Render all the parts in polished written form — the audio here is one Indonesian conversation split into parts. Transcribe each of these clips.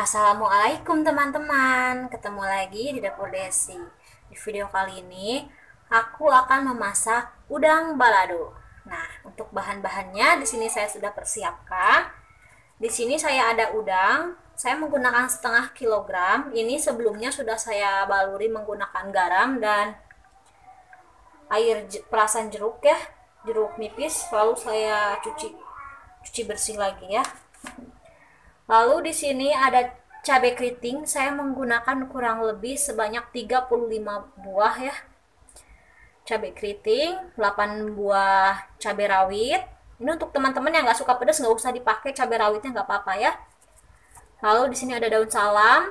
Assalamualaikum teman-teman, ketemu lagi di Dapur Desi. Di video kali ini aku akan memasak udang balado. Nah, untuk bahan-bahannya di sini saya sudah persiapkan. Di sini saya ada udang, saya menggunakan setengah kilogram. Ini sebelumnya sudah saya baluri menggunakan garam dan air perasan jeruk ya, jeruk nipis. Lalu saya cuci bersih lagi ya. Lalu di sini ada cabai keriting, saya menggunakan kurang lebih sebanyak 35 buah ya. Cabai keriting, 8 buah cabai rawit. Ini untuk teman-teman yang nggak suka pedas nggak usah dipakai cabai rawitnya, nggak apa-apa ya. Lalu di sini ada daun salam,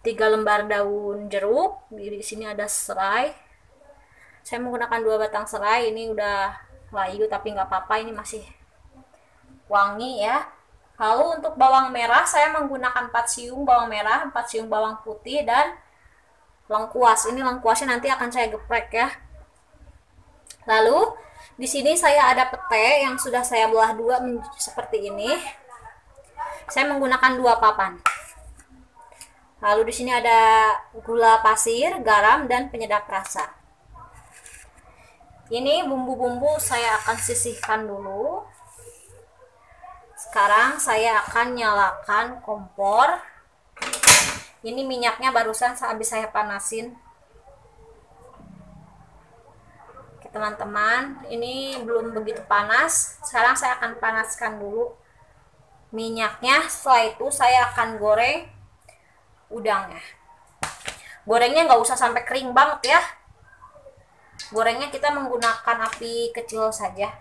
3 lembar daun jeruk. Di sini ada serai. Saya menggunakan 2 batang serai, ini udah layu tapi nggak apa-apa, ini masih wangi ya. Lalu untuk bawang merah, saya menggunakan 4 siung bawang merah, 4 siung bawang putih, dan lengkuas. Ini lengkuasnya nanti akan saya geprek ya. Lalu di sini saya ada pete yang sudah saya belah dua seperti ini. Saya menggunakan 2 papan. Lalu di sini ada gula pasir, garam, dan penyedap rasa. Ini bumbu-bumbu saya akan sisihkan dulu. Sekarang saya akan nyalakan kompor. Ini minyaknya barusan habis saya panasin. Oke teman-teman, ini belum begitu panas. Sekarang saya akan panaskan dulu minyaknya. Setelah itu saya akan goreng udangnya. Gorengnya nggak usah sampai kering banget ya. Gorengnya kita menggunakan api kecil saja.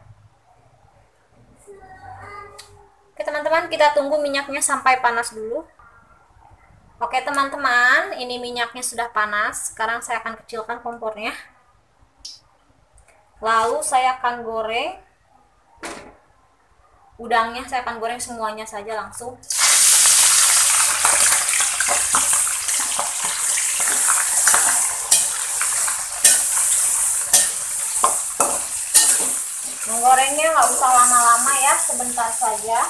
Oke teman-teman, kita tunggu minyaknya sampai panas dulu. Oke teman-teman, ini minyaknya sudah panas. Sekarang saya akan kecilkan kompornya. Lalu saya akan goreng udangnya, saya akan goreng semuanya saja langsung. Menggorengnya nggak usah lama-lama ya, sebentar saja.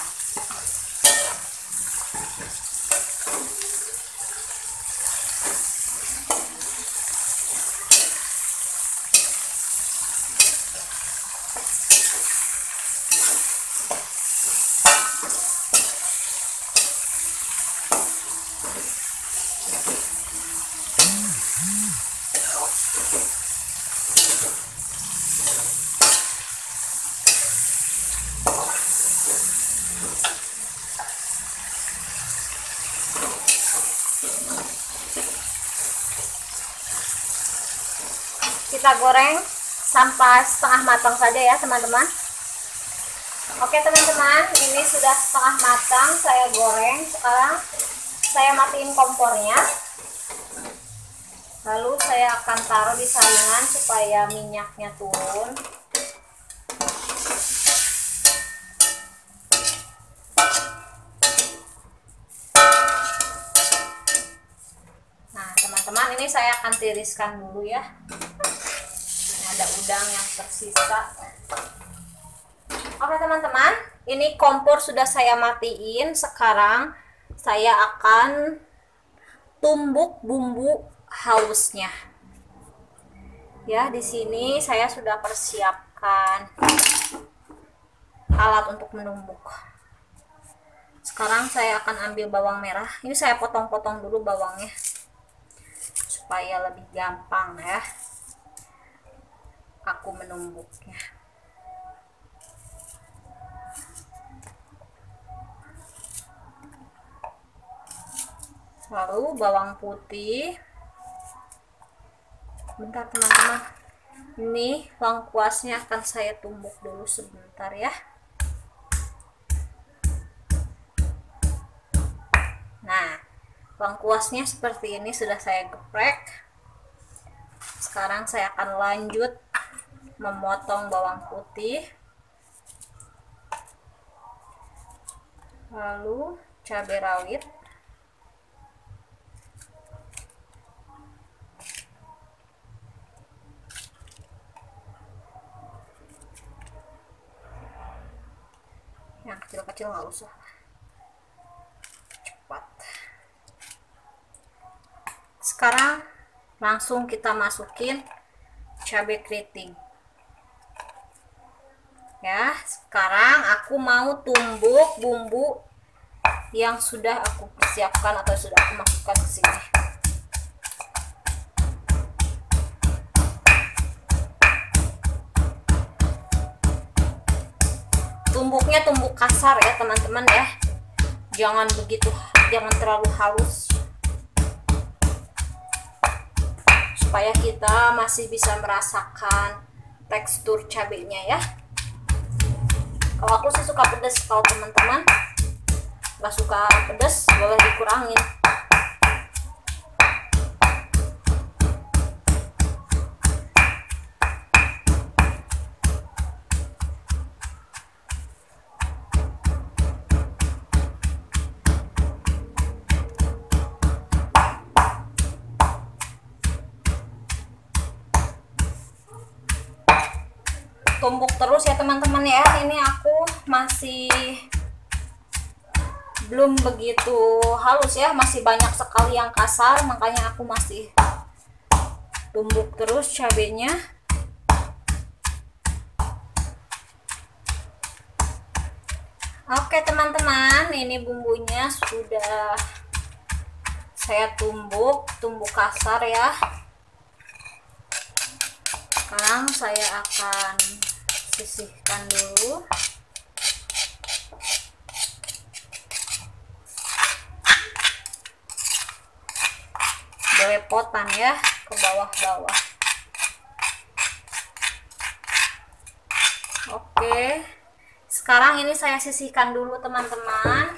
Kita goreng sampai setengah matang saja ya teman-teman. Oke teman-teman, ini sudah setengah matang saya goreng. Sekarang saya matiin kompornya. Lalu saya akan taruh di saringan supaya minyaknya turun. Nah teman-teman, ini saya akan tiriskan dulu ya. Ada udang yang tersisa. Oke teman-teman, ini kompor sudah saya matiin. Sekarang saya akan tumbuk bumbu hausnya. Ya, di sini saya sudah persiapkan alat untuk menumbuk. Sekarang saya akan ambil bawang merah. Ini saya potong-potong dulu bawangnya supaya lebih gampang ya aku menumbuknya. Lalu bawang putih. Bentar teman-teman, ini lengkuasnya akan saya tumbuk dulu sebentar ya. Nah, lengkuasnya seperti ini sudah saya geprek. Sekarang saya akan lanjut memotong bawang putih, lalu cabai rawit, yang kecil-kecil nggak usah, cepat. Sekarang langsung kita masukin cabai keriting ya. Sekarang aku mau tumbuk bumbu yang sudah aku siapkan atau sudah aku masukkan ke sini. Tumbuknya tumbuk kasar ya teman-teman ya, jangan begitu, jangan terlalu halus, supaya kita masih bisa merasakan tekstur cabenya ya. Kalau aku sih suka pedas, kalau teman-teman nggak suka pedas boleh dikurangin. Tumbuk terus ya teman-teman ya. Ini aku masih belum begitu halus ya, masih banyak sekali yang kasar, makanya aku masih tumbuk terus cabenya. Oke teman-teman, ini bumbunya sudah saya tumbuk kasar ya. Sekarang saya akan sisihkan dulu. Belepotan ya ke bawah-bawah. Oke, sekarang ini saya sisihkan dulu teman-teman.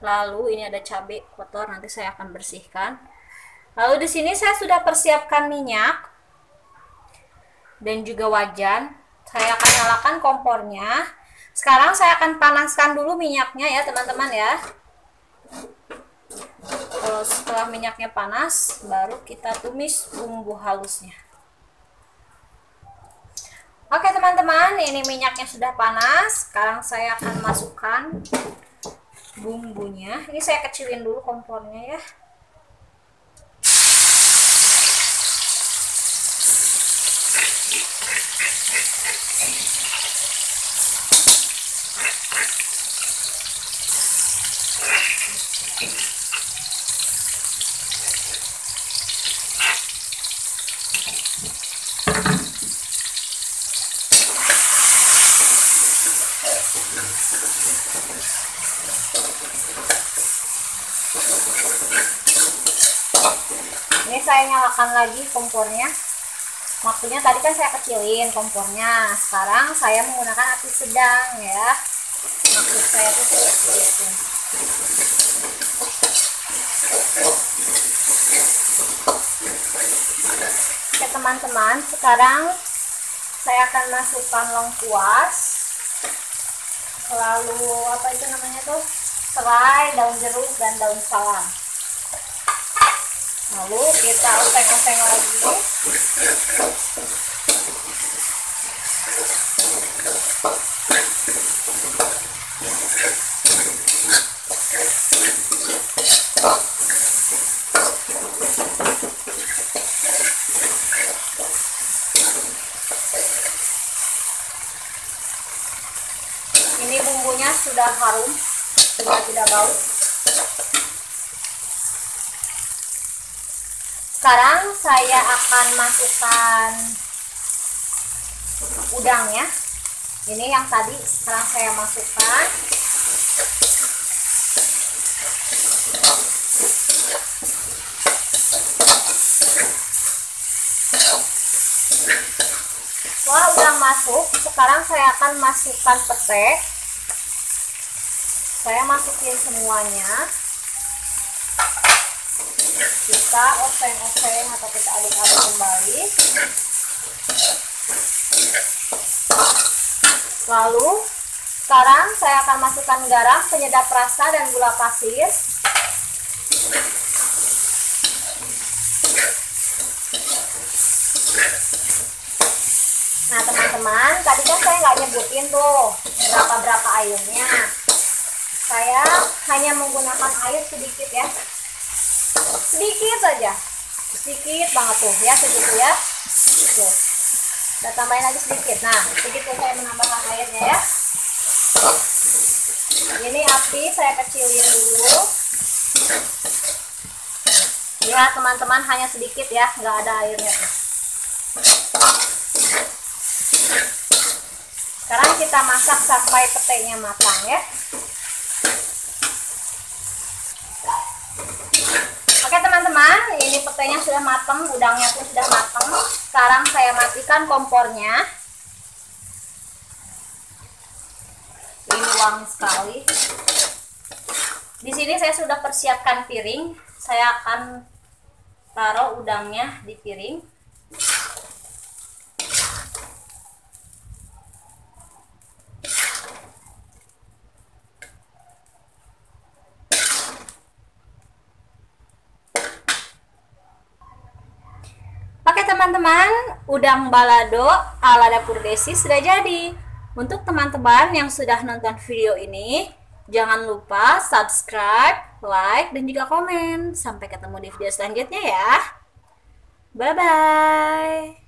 Lalu ini ada cabai kotor, nanti saya akan bersihkan. Lalu di sini saya sudah persiapkan minyak dan juga wajan. Saya akan nyalakan kompornya. Sekarang saya akan panaskan dulu minyaknya ya teman-teman ya. Kalau setelah minyaknya panas, baru kita tumis bumbu halusnya. Oke teman-teman, ini minyaknya sudah panas. Sekarang saya akan masukkan bumbunya. Ini saya kecilin dulu kompornya ya. Ini saya nyalakan lagi kompornya. Maksudnya tadi kan saya kecilin kompornya. Sekarang saya menggunakan api sedang ya. Maksud saya itu seperti itu. Oke teman-teman, sekarang saya akan masukkan lengkuas, lalu apa itu namanya tuh, serai, daun jeruk dan daun salam. Lalu kita oseng-oseng lagi. Ini bumbunya sudah harum, sudah tidak bau. Sekarang saya akan masukkan udangnya. Ini yang tadi sekarang saya masukkan. Wah, udang masuk. Sekarang saya akan masukkan petai. Saya masukin semuanya. Kita oseng-oseng atau kita aduk-aduk kembali. Lalu sekarang saya akan masukkan garam, penyedap rasa dan gula pasir. Nah teman-teman, tadi kan saya nggak nyebutin tuh berapa-berapa airnya. Saya hanya menggunakan air sedikit ya, sedikit aja, sedikit banget tuh ya, sedikit ya. Tuh, kita tambahin lagi sedikit. Nah, begitu saya menambahkan airnya ya, ini api saya kecilin dulu ya teman-teman, hanya sedikit ya, nggak ada airnya. Sekarang kita masak sampai petainya matang ya. Oke teman-teman, ini petainya sudah matang, udangnya pun sudah matang. Sekarang saya matikan kompornya. Ini wangi sekali. Di sini saya sudah persiapkan piring. Saya akan taruh udangnya di piring. Oke teman-teman, udang balado ala Dapur Desi sudah jadi. Untuk teman-teman yang sudah nonton video ini, jangan lupa subscribe, like, dan juga komen. Sampai ketemu di video selanjutnya ya. Bye-bye.